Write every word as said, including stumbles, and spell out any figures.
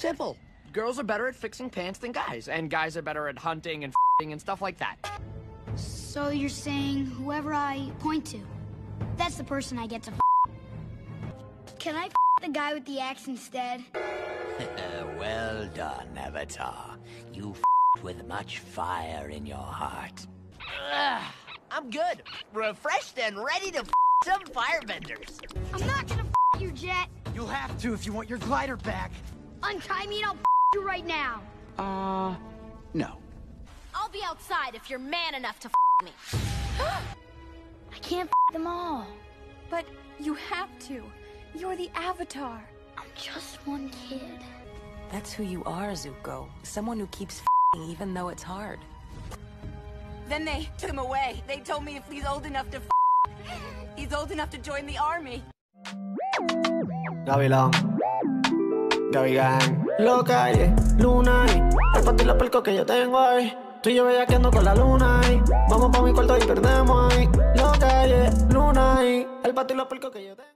Simple. Girls are better at fixing pants than guys, and guys are better at hunting and f***ing and stuff like that. So you're saying whoever I point to, that's the person I get to f***? Can I f*** the guy with the axe instead? Well done, Avatar. You f***ed with much fire in your heart. Ugh, I'm good. Refreshed and ready to f*** some firebenders. I'm not gonna f*** you, Jet. You'll have to if you want your glider back. Untie me and I'll f*** you right now. Uh, no. I'll be outside if you're man enough to f*** me. I can't f*** them all. But you have to. You're the Avatar. I'm just one kid. That's who you are, Zuko. Someone who keeps f***ing even though it's hard. Then they took him away. They told me if he's old enough to f***, he's old enough to join the army. Gavilán, Gavilán, lo calle, luna, es para ti la pelco que yo tengo ahí. Tú y yo bellaqueando con la luna, ahí. Vamos pa' mi cuarto y perdemos ahí. Lo calle, luna, es para ti la pelco que yo tengo.